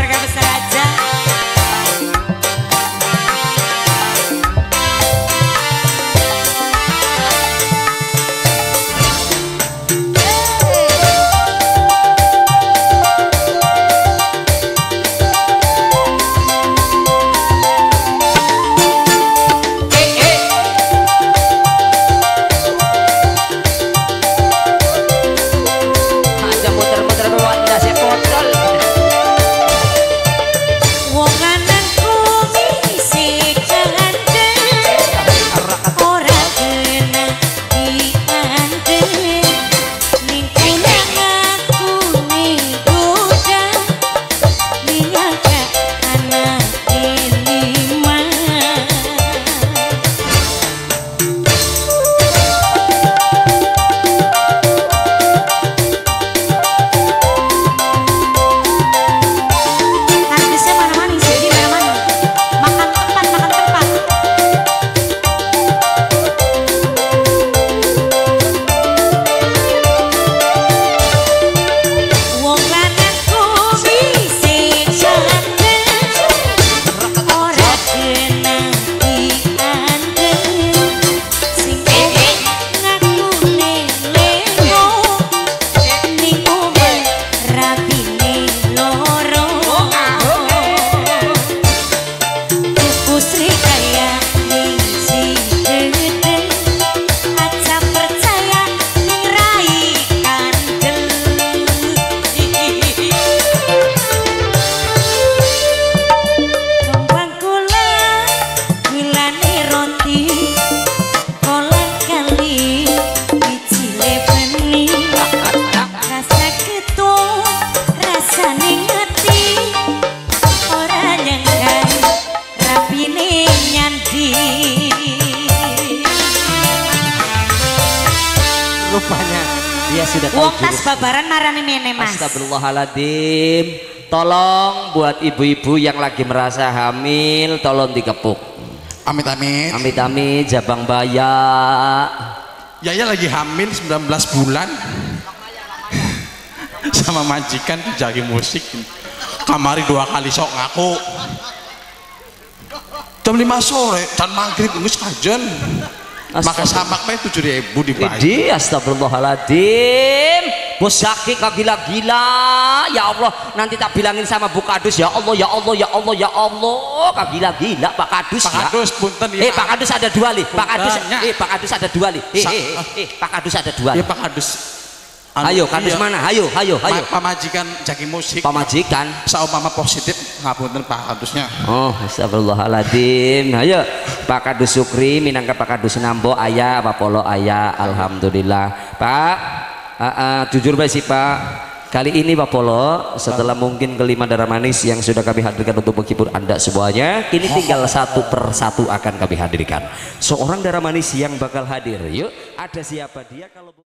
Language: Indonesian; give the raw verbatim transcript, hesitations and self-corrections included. keluarga besar aja. Rupanya dia sudah tahu. Wong tas babaran marani mene Mas. Astagfirullahaladzim. Tolong buat ibu-ibu yang lagi merasa hamil, tolong dikepuk. Amit amit. Amit amit. Jabang Baya. Yaya lagi hamil sembilan belas bulan. Sama majikan jagi musik. Kamari dua kali sok ngaku. jam lima sore dan maghrib ngus kajen. Maka samak main tujuh ribu dibayar. Idi, astagfirullahaladzim. Bos Zaki kagila-gila. Ya Allah, nanti tak bilangin sama Bu Kadus. Ya Allah, ya Allah, ya Allah, ya Allah. Kagila-gila Pak Kadus. Pak Kadus, punten ya. Eh, Pak Kadus ada dua li. Pak Kadus, eh, Pak Kadus ada dua li. Eh, eh, Pak Kadus ada dua. Ya Pak Kadus. Ayo, Kadus mana? Ayo, ayo, ayo. Pamajikan jaki musik. Pamajikan. Saumpama positif, ngapunten Pak Kadusnya. Oh, astagfirullahaladzim. Ayo. Pak Kadus Sukri, minangka Pak Kadus Nambo, ayah, Pak Polo ayah, alhamdulillah. Pak, uh, uh, jujur baik sih Pak. Kali ini Pak Polo, setelah mungkin kelima darah manis yang sudah kami hadirkan untuk menghibur Anda semuanya, ini tinggal satu persatu akan kami hadirkan. Seorang darah manis yang bakal hadir, yuk. Ada siapa dia kalau